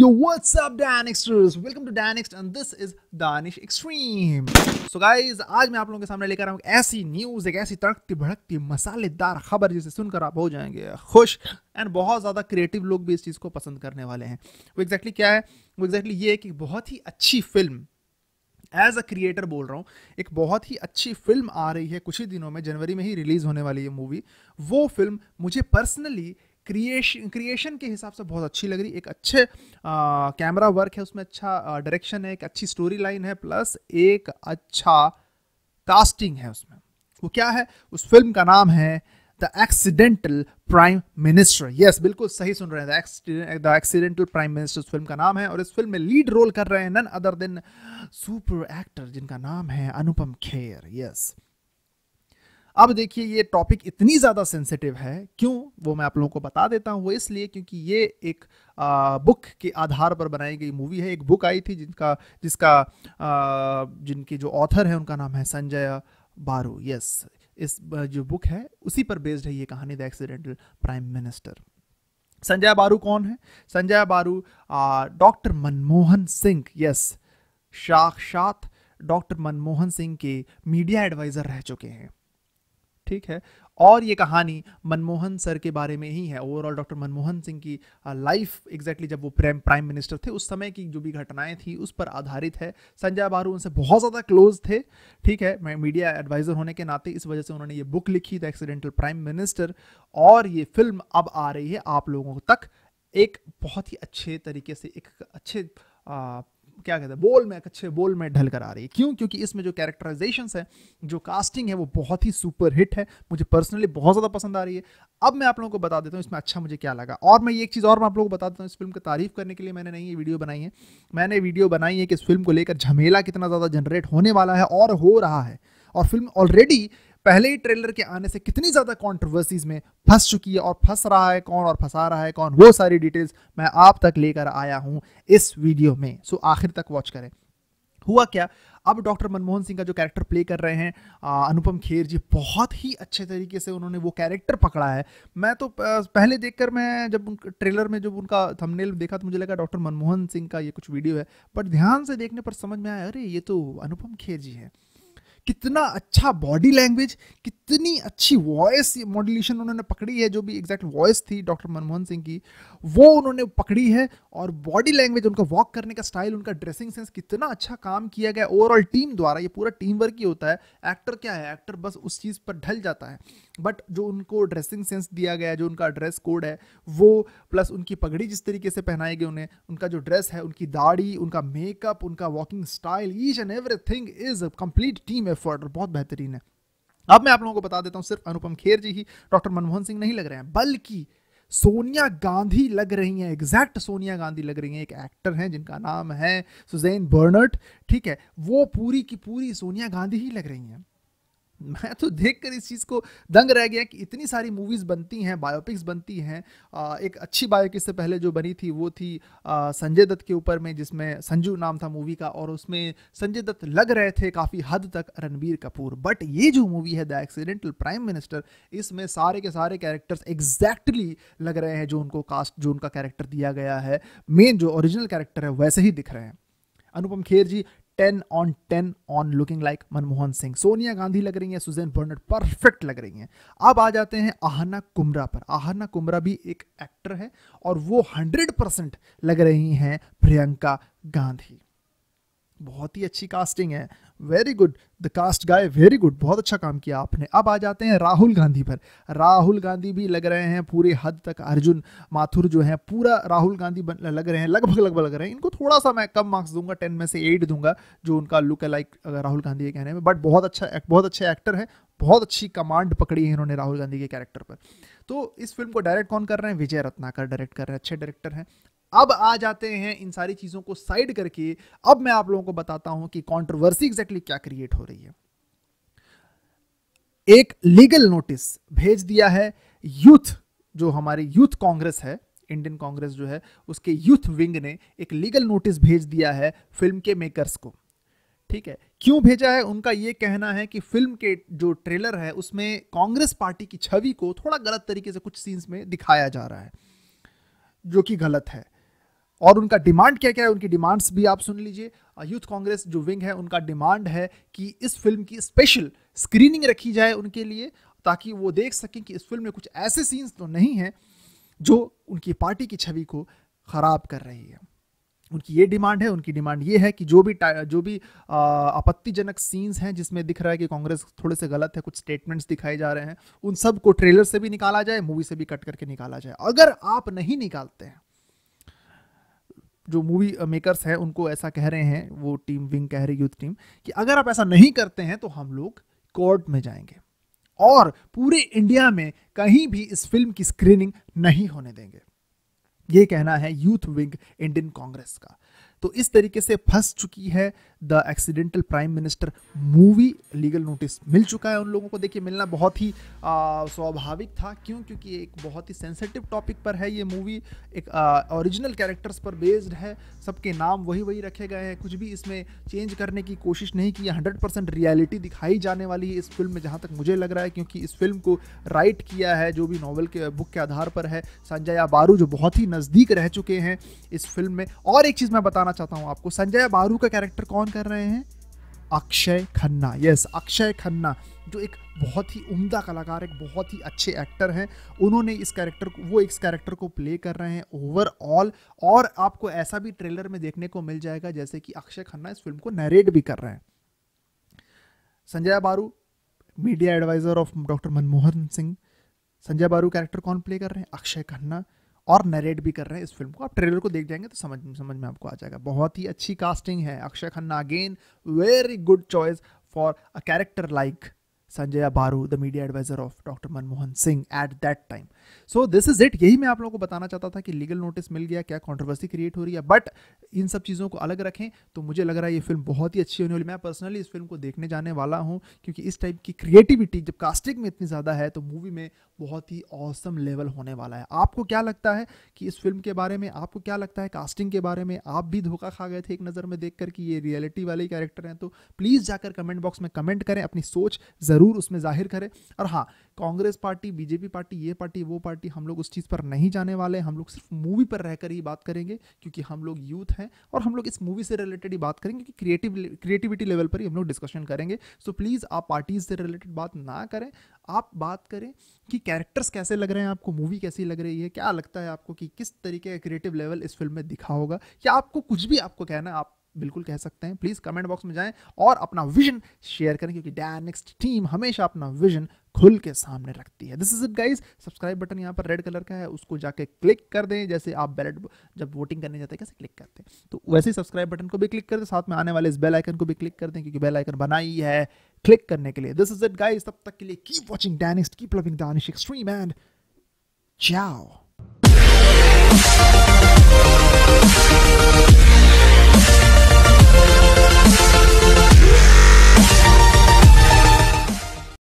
Yo, what's up Danixters? Welcome to Danixt and this is Danish Extreme. So guys, आज मैं आप लोगों के सामने लेकर आऊँ ऐसी न्यूज, एक ऐसी तड़कती भड़कती मसालेदार खबर जिसे सुनकर आप हो जाएंगे खुश, एंड बहुत ज़्यादा क्रिएटिव लोग भी इस चीज़ को पसंद करने वाले हैं। वो एग्जैक्टली क्या है? वो एग्जैक्टली ये है कि बहुत ही अच्छी फिल्म, एज अ क्रिएटर बोल रहा हूँ, एक बहुत ही अच्छी फिल्म आ रही है कुछ ही दिनों में, जनवरी में ही रिलीज़ होने वाली है मूवी। वो फिल्म मुझे पर्सनली क्रिएशन के हिसाब से बहुत अच्छी लग रही। एक अच्छे कैमरा वर्क है उसमें, अच्छा डायरेक्शन है, एक अच्छी स्टोरी लाइन है, प्लस एक अच्छा कास्टिंग है उसमें। वो क्या है? उस फिल्म का नाम है the accidental prime minister. Yes, बिल्कुल सही सुन रहे हैं, द एक्सीडेंटल प्राइम मिनिस्टर उस फिल्म का नाम है। और इस फिल्म में लीड रोल कर रहे हैं none other than super actor जिनका नाम है अनुपम खेर। यस, अब देखिए ये टॉपिक इतनी ज़्यादा सेंसिटिव है, क्यों वो मैं आप लोगों को बता देता हूँ। वो इसलिए क्योंकि ये एक बुक के आधार पर बनाई गई मूवी है। एक बुक आई थी जिनके जो ऑथर है उनका नाम है संजय बारू। यस, इस जो बुक है उसी पर बेस्ड है ये कहानी, the accidental prime minister. Sanjay Baru कौन है? संजय बारू डॉक्टर मनमोहन सिंह, यस, साक्षात डॉक्टर मनमोहन सिंह के मीडिया एडवाइज़र रह चुके हैं, ठीक है। और ये कहानी मनमोहन सर के बारे में ही है। ओवरऑल डॉक्टर मनमोहन सिंह की लाइफ एग्जैक्टली जब वो प्राइम मिनिस्टर थे उस समय की जो भी घटनाएं थी उस पर आधारित है। संजय बारू उनसे बहुत ज़्यादा क्लोज थे, ठीक है, मैं मीडिया एडवाइज़र होने के नाते, इस वजह से उन्होंने ये बुक लिखी द एक्सीडेंटल प्राइम मिनिस्टर। और ये फिल्म अब आ रही है आप लोगों तक एक बहुत ही अच्छे तरीके से, एक अच्छे क्या कहते हैं अच्छे बोल में ढल कर आ रही है। क्यों? क्योंकि इसमें जो कैरेक्टराइजेशंस है, जो कास्टिंग है, वो बहुत ही सुपर हिट है, मुझे पर्सनली बहुत ज़्यादा पसंद आ रही है। अब मैं आप लोगों को बता देता हूँ इसमें अच्छा मुझे क्या लगा। और मैं ये एक चीज़ और मैं आप लोगों को बता देता हूँ, इस फिल्म की तारीफ करने के लिए मैंने नहीं ये वीडियो बनाई है, मैंने वीडियो बनाई है कि इस फिल्म को लेकर झमेला कितना ज़्यादा जनरेट होने वाला है और हो रहा है। और फिल्म ऑलरेडी पहले ही ट्रेलर के आने से कितनी ज़्यादा कॉन्ट्रोवर्सीज़ में फंस चुकी है, और फंस रहा है कौन और फंसा रहा है कौन, वो सारी डिटेल्स मैं आप तक लेकर आया हूँ इस वीडियो में। सो आखिर तक वॉच करें। हुआ क्या, अब डॉक्टर मनमोहन सिंह का जो कैरेक्टर प्ले कर रहे हैं अनुपम खेर जी, बहुत ही अच्छे तरीके से उन्होंने वो कैरेक्टर पकड़ा है। मैं तो पहले देखकर, मैं जब ट्रेलर में जब उनका थंबनेल देखा तो मुझे लगा डॉक्टर मनमोहन सिंह का ये कुछ वीडियो है, बट ध्यान से देखने पर समझ में आया अरे ये तो अनुपम खेर जी है। कितना अच्छा बॉडी लैंग्वेज, कितनी अच्छी वॉइस मॉड्यूलेशन उन्होंने पकड़ी है। जो भी एग्जैक्ट वॉइस थी डॉक्टर मनमोहन सिंह की वो उन्होंने पकड़ी है, और बॉडी लैंग्वेज, उनका वॉक करने का स्टाइल, उनका ड्रेसिंग सेंस, कितना अच्छा काम किया गया ओवरऑल टीम द्वारा। ये पूरा टीम वर्क ही होता है। एक्टर क्या है, एक्टर बस उस चीज़ पर ढल जाता है, बट जो उनको ड्रेसिंग सेंस दिया गया है, जो उनका ड्रेस कोड है वो, प्लस उनकी पगड़ी जिस तरीके से पहनाई गई उन्हें, उनका जो ड्रेस है, उनकी दाढ़ी, उनका मेकअप, उनका walking style, each and everything is complete team effort, बहुत बेहतरीन है। अब मैं आप लोगों को बता देता हूं सिर्फ अनुपम खेर जी ही डॉक्टर मनमोहन सिंह नहीं लग रहे हैं, बल्कि सोनिया गांधी लग रही हैं। एग्जैक्ट सोनिया गांधी लग रही हैं, एक एक्टर हैं जिनका नाम है सुजैन बर्नर्ट, ठीक है, वो पूरी की पूरी सोनिया गांधी ही लग रही हैं। मैं तो देखकर इस चीज़ को दंग रह गया कि इतनी सारी मूवीज़ बनती हैं, बायोपिक्स बनती हैं। एक अच्छी बायोपिक से पहले जो बनी थी वो थी संजय दत्त के ऊपर में, जिसमें संजू नाम था मूवी का, और उसमें संजय दत्त लग रहे थे काफ़ी हद तक रणबीर कपूर। बट ये जो मूवी है द एक्सीडेंटल प्राइम मिनिस्टर, इसमें सारे के सारे कैरेक्टर्स एग्जैक्टली लग रहे हैं जो उनको कास्ट, जो उनका कैरेक्टर दिया गया है, मेन जो ओरिजिनल कैरेक्टर है वैसे ही दिख रहे हैं। Anupam Kher ji 10 on 10 on looking like Manmohan Singh, Sonia Gandhi लग रही हैं, सुजैन बर्नर्ट परफेक्ट लग रही हैं। अब आ जाते हैं आहना कुमरा पर। आहना कुमरा भी एक एक्टर है और वो 100% लग रही हैं प्रियंका गांधी। बहुत ही अच्छी कास्टिंग है, very good the cast guy, very good, बहुत अच्छा काम किया आपने। अब आ जाते हैं राहुल गांधी पर। राहुल गांधी भी लग रहे हैं पूरे हद तक, अर्जुन माथुर जो है पूरा राहुल गांधी लग रहे हैं, लगभग लग रहे हैं। इनको थोड़ा सा मैं कम मार्क्स दूंगा, 10 में से 8 दूंगा जो उनका लुक लाइक राहुल गांधी के कहने में, बट बहुत अच्छे एक्टर है, बहुत अच्छी कमांड पकड़ी है इन्होंने राहुल गांधी के कैरेक्टर पर। तो इस फिल्म को डायरेक्ट कौन कर रहे हैं? विजय रत्नाकर डायरेक्ट कर रहे हैं, अच्छे डायरेक्टर हैं। अब आ जाते हैं इन सारी चीज़ों को साइड करके, अब मैं आप लोगों को बताता हूं कि कंट्रोवर्सी एग्जैक्टली क्या क्रिएट हो रही है। एक लीगल नोटिस भेज दिया है यूथ, जो हमारी यूथ कांग्रेस है, इंडियन कांग्रेस जो है, उसके यूथ विंग ने एक लीगल नोटिस भेज दिया है फिल्म के मेकर्स को, ठीक है। क्यों भेजा है? उनका ये कहना है कि फिल्म के जो ट्रेलर है उसमें कांग्रेस पार्टी की छवि को थोड़ा गलत तरीके से कुछ सीन्स में दिखाया जा रहा है, जो कि गलत है। और उनका डिमांड क्या क्या है, उनकी डिमांड्स भी आप सुन लीजिए। यूथ कांग्रेस जो विंग है उनका डिमांड है कि इस फिल्म की स्पेशल स्क्रीनिंग रखी जाए उनके लिए, ताकि वो देख सकें कि इस फिल्म में कुछ ऐसे सीन्स तो नहीं हैं जो उनकी पार्टी की छवि को खराब कर रही है। उनकी ये डिमांड है। उनकी डिमांड ये है कि जो भी आपत्तिजनक सीन्स हैं जिसमें दिख रहा है कि कांग्रेस थोड़े से गलत है, कुछ स्टेटमेंट्स दिखाए जा रहे हैं, उन सब को ट्रेलर से भी निकाला जाए, मूवी से भी कट करके निकाला जाए। अगर आप नहीं निकालते हैं, जो मूवी मेकर्स हैं उनको ऐसा कह रहे हैं, वो टीम विंग कह रही यूथ टीम, कि अगर आप ऐसा नहीं करते हैं तो हम लोग कोर्ट में जाएंगे और पूरे इंडिया में कहीं भी इस फिल्म की स्क्रीनिंग नहीं होने देंगे। ये कहना है यूथ विंग इंडियन कांग्रेस का। तो इस तरीके से फंस चुकी है the accidental prime minister movie. Legal notice मिल चुका है उन लोगों को। देखिए, मिलना बहुत ही स्वाभाविक था। क्यों? क्योंकि एक बहुत ही सेंसिटिव टॉपिक पर है ये मूवी। एक ओरिजिनल कैरेक्टर्स पर बेस्ड है। सबके नाम वही रखे गए हैं, कुछ भी इसमें चेंज करने की कोशिश नहीं की। 100% रियलिटी दिखाई जाने वाली है इस फिल्म में, जहाँ तक मुझे लग रहा है, क्योंकि इस फिल्म को राइट किया है, जो भी नॉवल के बुक के आधार पर है, संजय बारू, जो बहुत ही नज़दीक रह चुके हैं इस फिल्म में। और एक चीज़ मैं बताना चाहता हूं आपको, संजय बारू का कैरेक्टर कौन कर रहे हैं? अक्षय खन्ना। यस, अक्षय खन्ना, जो एक बहुत ही उम्दा कलाकार, एक बहुत ही अच्छे एक्टर हैं। उन्होंने इस कैरेक्टर को, वो इस कैरेक्टर को प्ले कर रहे हैं ओवरऑल। और आपको ऐसा भी ट्रेलर में देखने को मिल जाएगा जैसे कि अक्षय खन्ना इस फिल्म को नरेट भी कर रहे हैं। Sanjay Baru media adviser of doctor Manmohan Singh. Sanjay Baru character कौन प्ले कर रहे हैं? अक्षय खन्ना, और नरेट भी कर रहे हैं इस फिल्म को। आप ट्रेलर को देख जाएंगे तो समझ में आपको आ जाएगा। बहुत ही अच्छी कास्टिंग है। Akshaye Khanna again very good choice for a character like Sanjay Baru, the media adviser of doctor Manmohan Singh at that time. So this is it. यही मैं आप लोगों को बताना चाहता था कि लीगल नोटिस मिल गया, क्या कंट्रोवर्सी क्रिएट हो रही है, बट इन सब चीज़ों को अलग रखें। तो मुझे लग रहा है ये फिल्म बहुत ही अच्छी होने वाली। मैं पर्सनली इस फिल्म को देखने जाने वाला हूँ, क्योंकि इस टाइप की क्रिएटिविटी जब कास्टिंग में इतनी ज़्यादा है तो मूवी में बहुत ही ऑसम लेवल होने वाला है। आपको क्या लगता है कि इस फिल्म के बारे में, आपको क्या लगता है कास्टिंग के बारे में? आप भी धोखा खा गए थे एक नज़र में देखकर कि ये रियलिटी वाले कैरेक्टर हैं? तो प्लीज़ जाकर कमेंट बॉक्स में कमेंट करें, अपनी सोच ज़रूर उसमें जाहिर करें। और हाँ, कांग्रेस पार्टी, बीजेपी पार्टी, ये पार्टी, वो पार्टी, हम लोग उस चीज़ पर नहीं जाने वाले। हम लोग सिर्फ मूवी पर रहकर ही बात करेंगे, क्योंकि हम लोग यूथ हैं और हम लोग इस मूवी से रिलेटेड ही बात करेंगे, क्योंकि क्रिएटिविटी लेवल पर ही हम लोग डिस्कशन करेंगे। सो प्लीज़ आप पार्टीज़ से रिलेटेड बात ना करें। आप बात करें कि कैरेक्टर्स कैसे लग रहे हैं आपको, मूवी कैसी लग रही है, क्या लगता है आपको कि किस तरीके का क्रिएटिव लेवल इस फिल्म में दिखा होगा, या आपको कुछ भी आपको कहना है आप बिल्कुल कह सकते हैं। प्लीज़ कमेंट बॉक्स में जाएं और अपना विजन शेयर करें, क्योंकि डैनिक्स टीम हमेशा अपना विजन खुल के सामने रखती है। This is it guys. Subscribe button यहाँ पर रेड कलर का है, उसको जाके क्लिक कर दें। जैसे आप बैलेट जब वोटिंग करने जाते हैं कैसे क्लिक करते हैं, तो वैसे ही सब्सक्राइब बटन को भी क्लिक कर दें, साथ में आने वाले इस बेल आइकन को भी क्लिक कर दें, क्योंकि बेल आइकन बनाई है क्लिक करने के लिए। This is it guys. तब तक के लिए keep watching डैनिक्स, keep loving Danish extreme and चाओ।